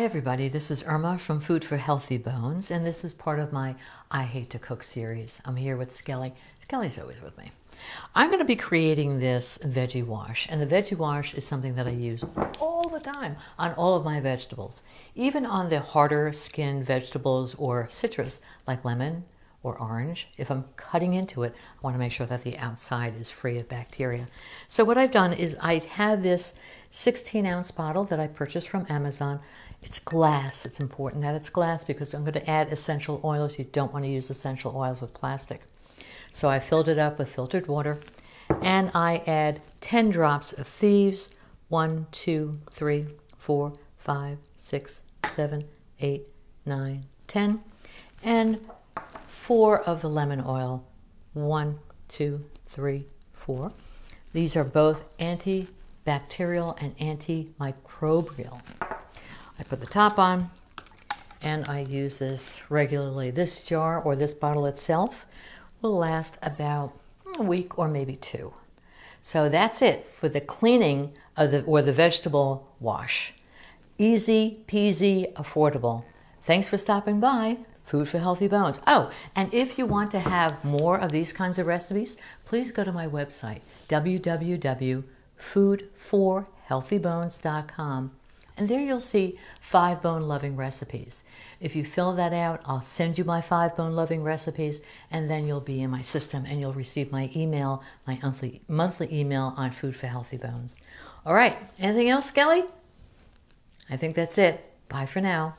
Hi everybody, this is Irma from Food for Healthy Bones, and this is part of my I Hate to Cook series. I'm here with Skelly. Skelly's always with me. I'm going to be creating this veggie wash, and the veggie wash is something that I use all the time on all of my vegetables, even on the harder skinned vegetables or citrus like lemon or orange. If I'm cutting into it, I want to make sure that the outside is free of bacteria. So what I've done is I've had this 16-ounce bottle that I purchased from Amazon. It's glass. It's important that it's glass because I'm going to add essential oils. You don't want to use essential oils with plastic. So I filled it up with filtered water, and I add 10 drops of Thieves. 1, 2, 3, 4, 5, 6, 7, 8, 9, 10. And 4 of the lemon oil. 1, 2, 3, 4. These are both antibacterial and antimicrobial. I put the top on, and I use this regularly. This jar, or this bottle itself, will last about a week or maybe two. So that's it for the cleaning of the vegetable wash. Easy peasy, affordable. Thanks for stopping by. Food for Healthy Bones. Oh, and if you want to have more of these kinds of recipes, please go to my website, www.foodforhealthybones.com. And there you'll see 5 bone-loving recipes. If you fill that out, I'll send you my 5 bone-loving recipes, and then you'll be in my system, and you'll receive my email, my monthly email on Food for Healthy Bones. All right, anything else, Skelly? I think that's it. Bye for now.